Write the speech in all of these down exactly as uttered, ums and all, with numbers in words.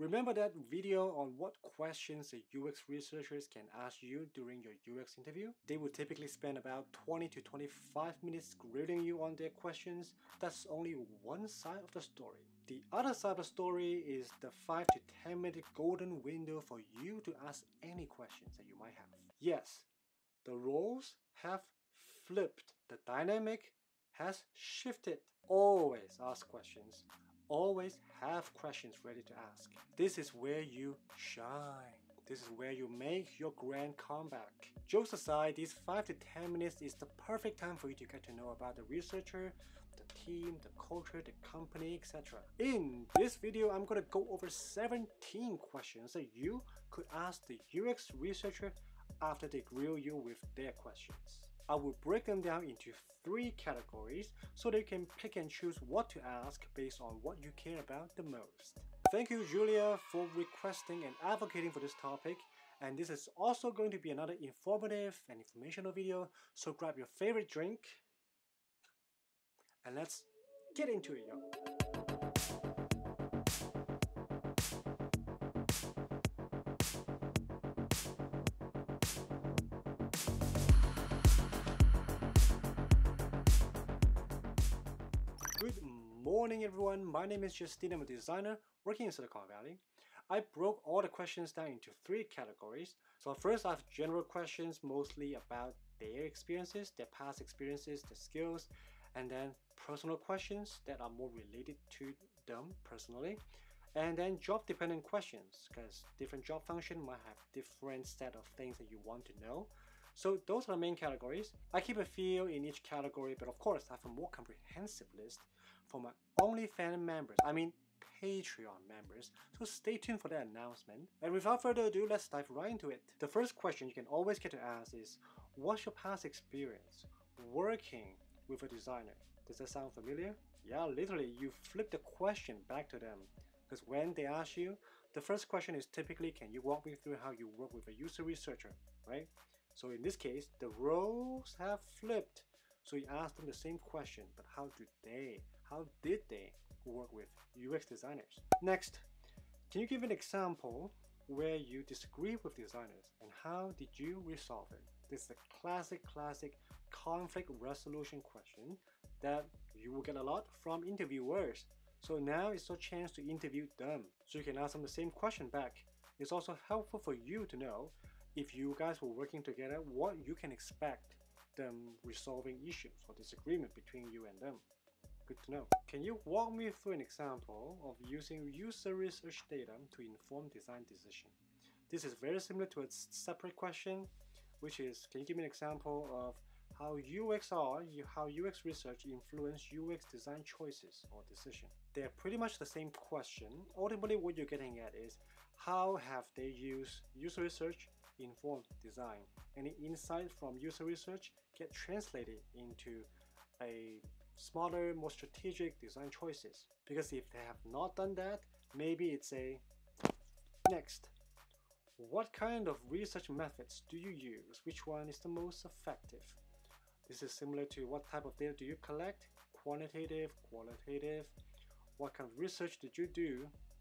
Remember that video on what questions the U X researchers can ask you during your U X interview? They will typically spend about twenty to twenty-five minutes grilling you on their questions. That's only one side of the story. The other side of the story is the five to ten minute golden window for you to ask any questions that you might have. Yes, the roles have flipped. The dynamic has shifted. Always ask questions. Always have questions ready to ask. This is where you shine. This is where you make your grand comeback. Jokes aside, these five to ten minutes is the perfect time for you to get to know about the researcher, the team, the culture, the company, et cetera. In this video, I'm going to go over seventeen questions that you could ask the U X researcher after they grill you with their questions. I will break them down into three categories so that you can pick and choose what to ask based on what you care about the most. Thank you, Julia, for requesting and advocating for this topic, and this is also going to be another informative and informational video, so grab your favorite drink and let's get into it, y'all. Good morning, everyone. My name is Justine. I'm a designer working in Silicon Valley. I broke all the questions down into three categories. So first, I have general questions, mostly about their experiences, their past experiences, their skills, and then personal questions that are more related to them personally. And then job-dependent questions, because different job function might have different set of things that you want to know. So those are the main categories. I keep a few in each category, but of course I have a more comprehensive list for my OnlyFans members, I mean Patreon members, so stay tuned for that announcement. And without further ado, let's dive right into it. The first question you can always get to ask is, what's your past experience working with a designer? Does that sound familiar? Yeah, literally, you flip the question back to them. Because when they ask you, the first question is typically, can you walk me through how you work with a user researcher, right? So in this case, the roles have flipped. So you ask them the same question, but how do they, how did they work with U X designers? Next, can you give an example where you disagree with designers and how did you resolve it? This is a classic, classic conflict resolution question that you will get a lot from interviewers. So now it's your chance to interview them. So you can ask them the same question back. It's also helpful for you to know if you guys were working together, what you can expect them resolving issues or disagreement between you and them. Good to know. Can you walk me through an example of using user research data to inform design decision? This is very similar to a separate question, which is, can you give me an example of how U X R, how U X research influence U X design choices or decision? They're pretty much the same question. Ultimately, what you're getting at is, how have they used user research inform design? Any insight from user research get translated into a smarter, more strategic design choices. Because if they have not done that, maybe it's a next. What kind of research methods do you use? Which one is the most effective? This is similar to what type of data do you collect? Quantitative, qualitative. What kind of research did you do,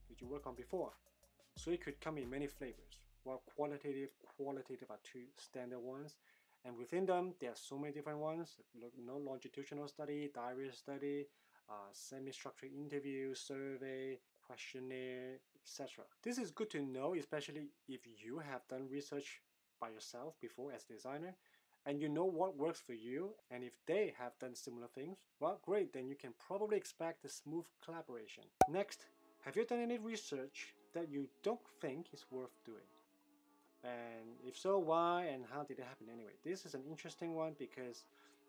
did you work on before? So it could come in many flavors. While quantitative, qualitative are two standard ones. And within them, there are so many different ones. You know, longitudinal study, diary study, uh, semi-structured interview, survey, questionnaire, et cetera. This is good to know, especially if you have done research by yourself before as a designer, and you know what works for you, and if they have done similar things, well, great, then you can probably expect a smooth collaboration. Next, have you done any research that you don't think is worth doing? And if so, why and how did it happen anyway? This is an interesting one because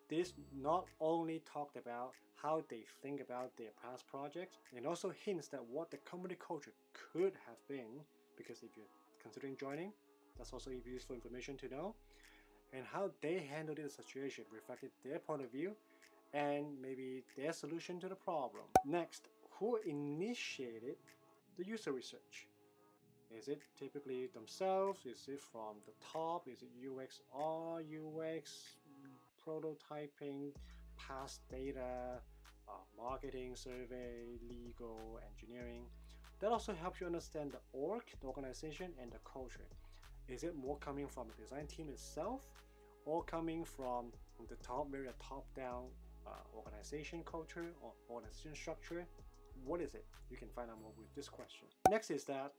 this not only talked about how they think about their past projects, and also hints at what the company culture could have been, because if you're considering joining, that's also useful information to know. And how they handled the situation reflected their point of view and maybe their solution to the problem. Next, who initiated the user research? Is it typically themselves? Is it from the top? Is it U X R, U X, prototyping, past data, uh, marketing, survey, legal, engineering? That also helps you understand the org, the organization, and the culture. Is it more coming from the design team itself, or coming from the top, maybe a top-down uh, organization culture or organization structure? What is it? You can find out more with this question. Next is that,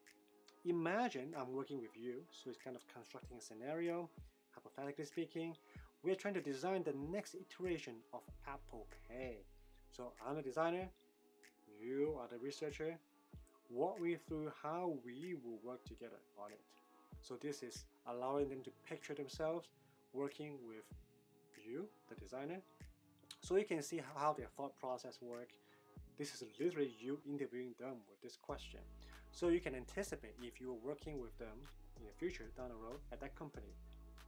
imagine I'm working with you, so it's kind of constructing a scenario. Hypothetically speaking, we're trying to design the next iteration of Apple Pay. So I'm the designer, you are the researcher. Walk me through how we will work together on it. So this is allowing them to picture themselves working with you, the designer, so you can see how their thought process works. This is literally you interviewing them with this question. So you can anticipate if you are working with them in the future, down the road, at that company.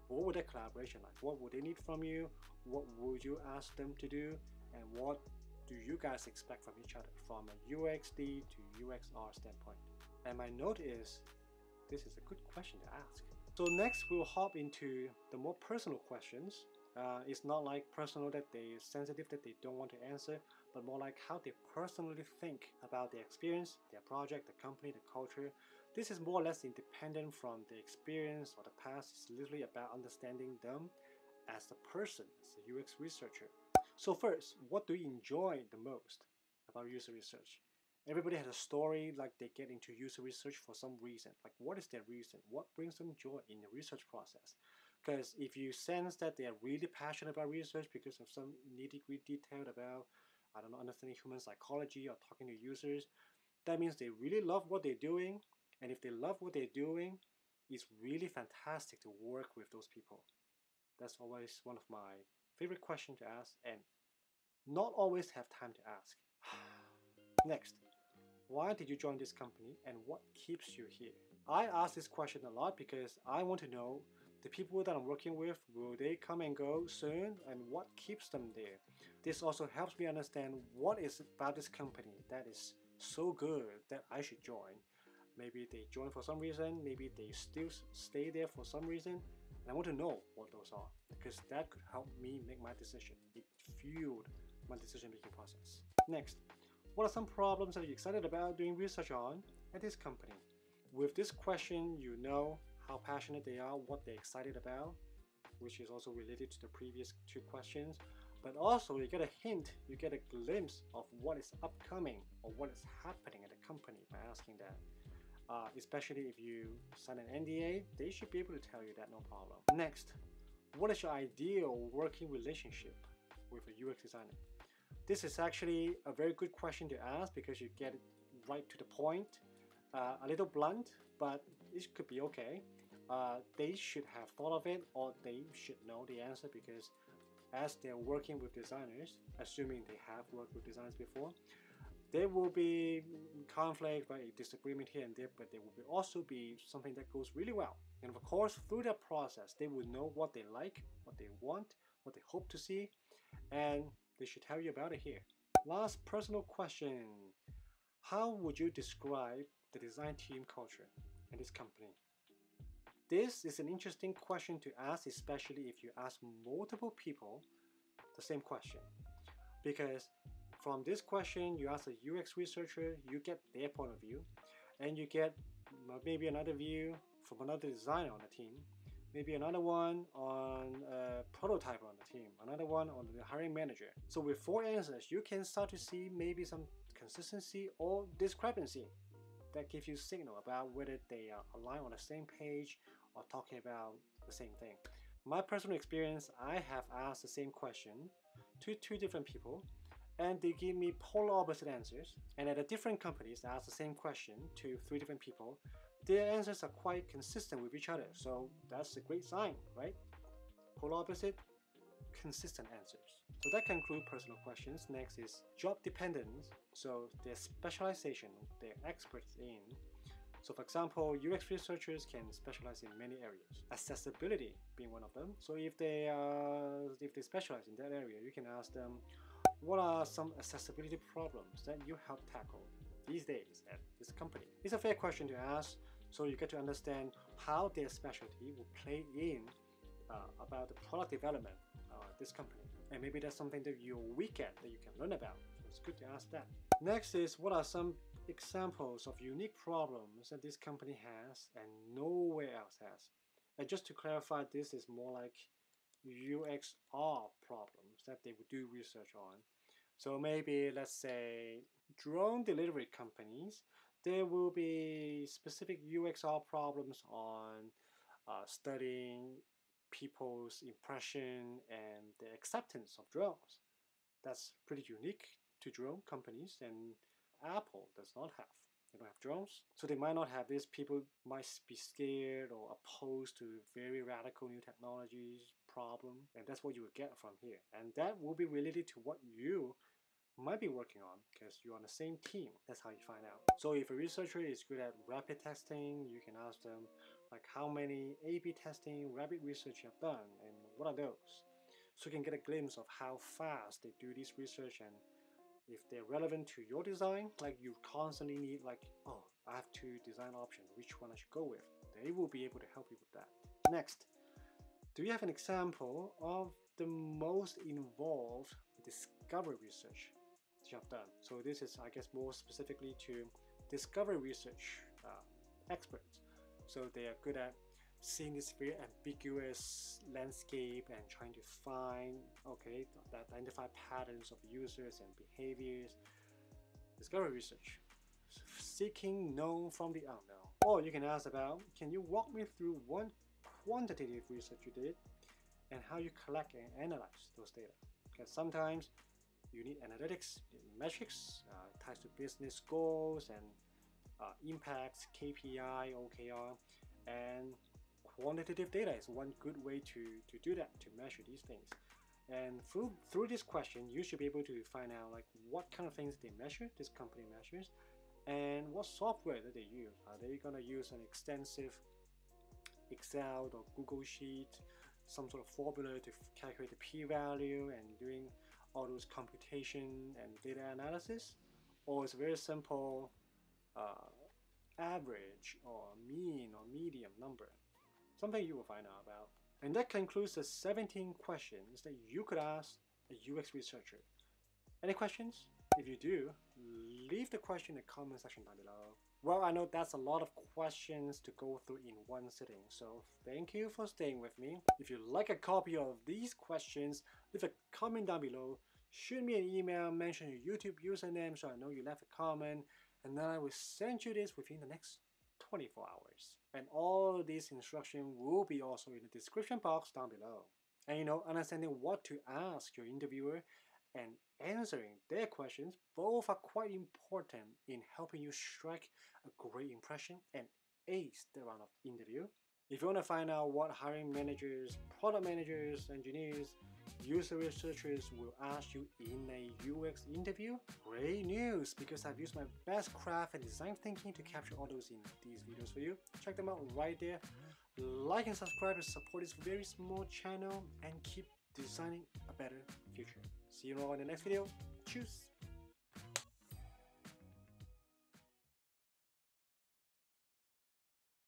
What would that collaboration like? What would they need from you? What would you ask them to do? And what do you guys expect from each other from a U X D to U X R standpoint? And my note is, this is a good question to ask. So next we'll hop into the more personal questions. Uh, it's not like personal that they are sensitive that they don't want to answer, but more like how they personally think about their experience, their project, the company, the culture. This is more or less independent from the experience or the past. It's literally about understanding them as a person, as a U X researcher. So first, what do you enjoy the most about user research? Everybody has a story, like they get into user research for some reason. Like, what is their reason? What brings them joy in the research process? Because if you sense that they are really passionate about research because of some nitty-gritty detail about, I don't know, understanding human psychology or talking to users, that means they really love what they're doing. And if they love what they're doing, it's really fantastic to work with those people. That's always one of my favorite questions to ask and not always have time to ask. Next, why did you join this company and what keeps you here? I ask this question a lot because I want to know the people that I'm working with, will they come and go soon and what keeps them there? This also helps me understand what is about this company that is so good that I should join. Maybe they join for some reason, maybe they still stay there for some reason, and I want to know what those are because that could help me make my decision. It fueled my decision-making process. Next, what are some problems that you're excited about doing research on at this company? With this question, you know how passionate they are, what they're excited about, which is also related to the previous two questions, but also you get a hint, you get a glimpse of what is upcoming or what is happening at the company by asking that. Uh, especially if you sign an N D A, they should be able to tell you that, no problem. Next, what is your ideal working relationship with a U X designer? This is actually a very good question to ask because you get it right to the point, uh, a little blunt, but it could be okay. Uh, they should have thought of it or they should know the answer because as they're working with designers, assuming they have worked with designers before, there will be conflict, right, disagreement here and there, but there will be also be something that goes really well. And of course, through that process, they will know what they like, what they want, what they hope to see, and they should tell you about it here. Last personal question. How would you describe the design team culture in this company? This is an interesting question to ask, especially if you ask multiple people the same question. Because from this question, you ask a U X researcher, you get their point of view, and you get maybe another view from another designer on the team, maybe another one on a prototype on the team, another one on the hiring manager. So with four answers, you can start to see maybe some consistency or discrepancy that gives you signal about whether they are aligned on the same page or talking about the same thing. My personal experience, I have asked the same question to two different people, and they give me polar opposite answers. And at the different companies, I ask the same question to three different people. Their answers are quite consistent with each other. So that's a great sign, right? Polar opposite, consistent answers. So that concludes personal questions. Next is job dependence. So their specialization, they're experts in. So for example, U X researchers can specialize in many areas, accessibility being one of them. So if they, uh, if they specialize in that area, you can ask them, what are some accessibility problems that you help tackle these days at this company? It's a fair question to ask, so you get to understand how their specialty will play in uh, about the product development uh, at this company. And maybe that's something that you're weak at that you can learn about. So it's good to ask that. Next is, what are some examples of unique problems that this company has and nowhere else has. And just to clarify, this is more like U X R problems that they would do research on. So maybe, let's say, drone delivery companies, there will be specific U X R problems on uh, studying people's impression and the acceptance of drones. That's pretty unique to drone companies, and Apple does not have. They don't have drones, so they might not have this. People might be scared or opposed to very radical new technologies problem, and that's what you would get from here. And that will be related to what you might be working on, because you're on the same team. That's how you find out. So if a researcher is good at rapid testing, you can ask them, like, how many A B testing rapid research you have done, and what are those? So you can get a glimpse of how fast they do this research, and if they're relevant to your design, like you constantly need, like, oh, I have two design options, which one I should go with? They will be able to help you with that. Next, do you have an example of the most involved discovery research that you have done? So this is, I guess, more specifically to discovery research uh, experts. So they are good at seeing this very ambiguous landscape and trying to find, okay, that identify patterns of users and behaviors. Discovery research, seeking known from the unknown. Or you can ask about, can you walk me through one quantitative research you did and how you collect and analyze those data? Because sometimes you need analytics, you need metrics, uh, ties to business goals and uh, impacts, K P I, O K R, and quantitative data is one good way to, to do that, to measure these things. And through, through this question, you should be able to find out, like, what kind of things they measure, this company measures, and what software that they use. Are they going to use an extensive Excel or Google Sheet, some sort of formula to calculate the p-value and doing all those computation and data analysis? Or it's very simple uh, average or mean or median number. Something you will find out about. And that concludes the seventeen questions that you could ask a U X researcher. Any questions? If you do, leave the question in the comment section down below. Well, I know that's a lot of questions to go through in one sitting, so thank you for staying with me. If you'd like a copy of these questions, leave a comment down below, shoot me an email, mention your YouTube username so I know you left a comment, and then I will send you this within the next twenty-four hours. And all of these instructions will be also in the description box down below. And you know, understanding what to ask your interviewer and answering their questions, both are quite important in helping you strike a great impression and ace the round of interview. If you want to find out what hiring managers, product managers, engineers, user researchers will ask you in a U X interview, great news, because I've used my best craft and design thinking to capture all those in these videos for you. Check them out right there. Like and subscribe to support this very small channel and keep designing a better future. See you all in the next video. Cheers!